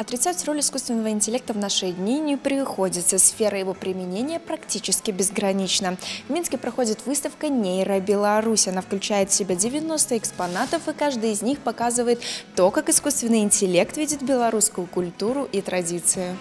Отрицать роль искусственного интеллекта в наши дни не приходится. Сфера его применения практически безгранична. В Минске проходит выставка «НейроБеларусь». Она включает в себя 90 экспонатов, и каждый из них показывает то, как искусственный интеллект видит белорусскую культуру и традиции.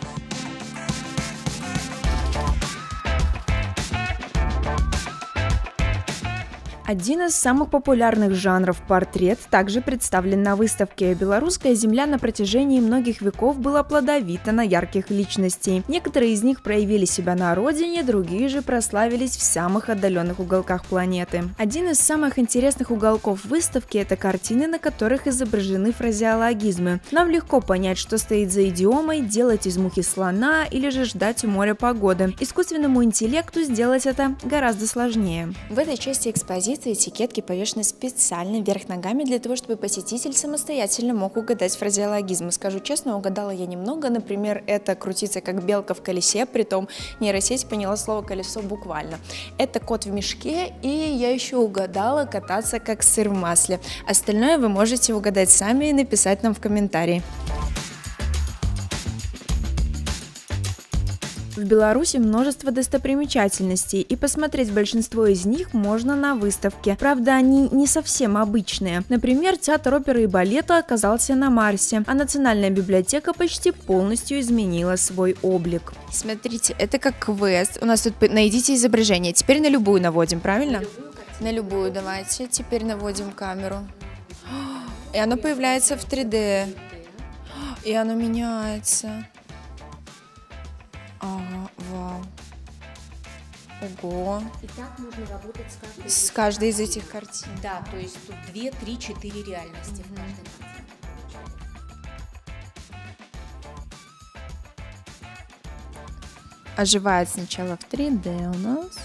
Один из самых популярных жанров – портрет – также представлен на выставке. Белорусская земля на протяжении многих веков была плодовита на ярких личностей. Некоторые из них проявили себя на родине, другие же прославились в самых отдаленных уголках планеты. Один из самых интересных уголков выставки – это картины, на которых изображены фразеологизмы. Нам легко понять, что стоит за идиомой, делать из мухи слона или же ждать у моря погоды. Искусственному интеллекту сделать это гораздо сложнее. В этой части экспозиции этикетки повешены специально вверх ногами для того, чтобы посетитель самостоятельно мог угадать фразеологизмы. Скажу честно, угадала я немного. Например, это крутиться как белка в колесе, притом нейросеть поняла слово колесо буквально. Это кот в мешке, и я еще угадала кататься как сыр в масле. Остальное вы можете угадать сами и написать нам в комментарии. В Беларуси множество достопримечательностей, и посмотреть большинство из них можно на выставке. Правда, они не совсем обычные. Например, театр оперы и балета оказался на Марсе, а Национальная библиотека почти полностью изменила свой облик. Смотрите, это как квест. У нас тут найдите изображение. Теперь на любую наводим, правильно? На любую давайте. Теперь наводим камеру. И оно появляется в 3D. И оно меняется. Ага, вау. Ого. И так можно работать с каждой из этих картин. Да, то есть тут 2, 3, 4 реальности в каждой картине. Оживает сначала в 3D у нас.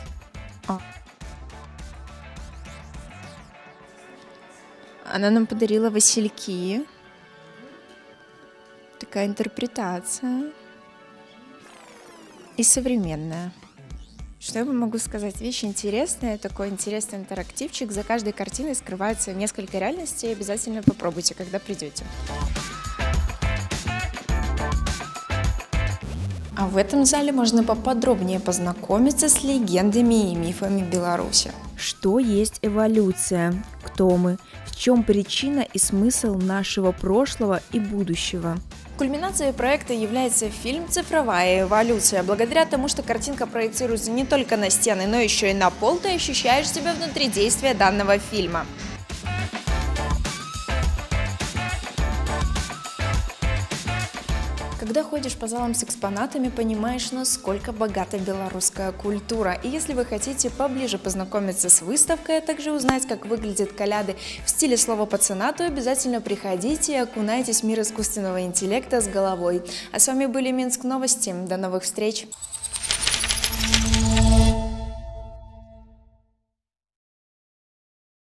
Она нам подарила васильки. Такая интерпретация. И современная. Что я могу сказать? Вещь интересная, такой интересный интерактивчик. За каждой картиной скрывается несколько реальностей. Обязательно попробуйте, когда придете. А в этом зале можно поподробнее познакомиться с легендами и мифами Беларуси. Что есть эволюция? Кто мы? В чем причина и смысл нашего прошлого и будущего? Кульминацией проекта является фильм «Цифровая эволюция». Благодаря тому, что картинка проецируется не только на стены, но еще и на пол, ты ощущаешь себя внутри действия данного фильма. Когда ходишь по залам с экспонатами, понимаешь, насколько богата белорусская культура. И если вы хотите поближе познакомиться с выставкой, а также узнать, как выглядят коляды в стиле слова пацана, то обязательно приходите и окунайтесь в мир искусственного интеллекта с головой. А с вами были Минск Новости. До новых встреч!